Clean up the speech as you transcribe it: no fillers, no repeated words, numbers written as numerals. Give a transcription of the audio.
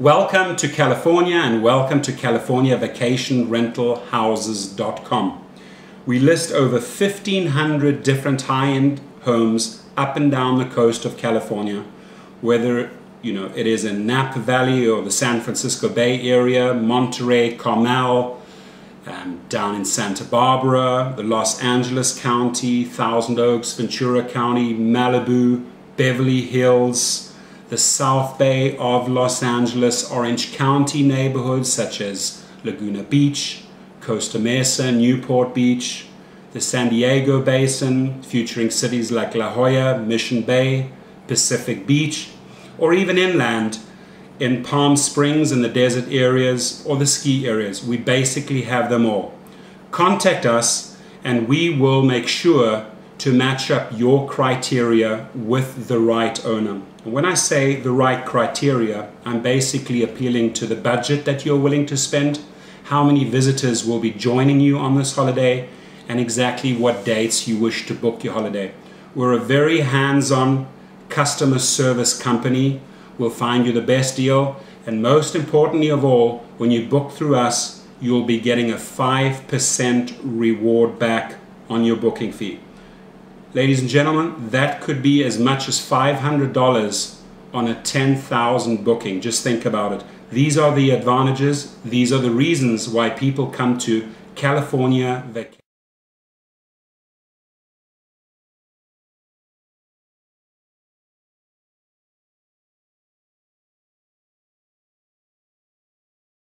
Welcome to California and welcome to CaliforniaVacationRentalHouses.com. We list over 1,500 different high-end homes up and down the coast of California, whether it is in Napa Valley or the San Francisco Bay Area, Monterey, Carmel, down in Santa Barbara, the Los Angeles County, Thousand Oaks, Ventura County, Malibu, Beverly Hills, the South Bay of Los Angeles, Orange County neighborhoods such as Laguna Beach, Costa Mesa, Newport Beach, the San Diego Basin, featuring cities like La Jolla, Mission Bay, Pacific Beach, or even inland in Palm Springs and the desert areas or the ski areas. We basically have them all. Contact us and we will make sure to match up your criteria with the right owner. And when I say the right criteria, I'm basically appealing to the budget that you're willing to spend, how many visitors will be joining you on this holiday, and exactly what dates you wish to book your holiday. We're a very hands-on customer service company. We'll find you the best deal, and most importantly of all, when you book through us, you'll be getting a 5% reward back on your booking fee. Ladies and gentlemen, that could be as much as $500 on a 10,000 booking. Just think about it. These are the advantages. These are the reasons why people come to California Vacation.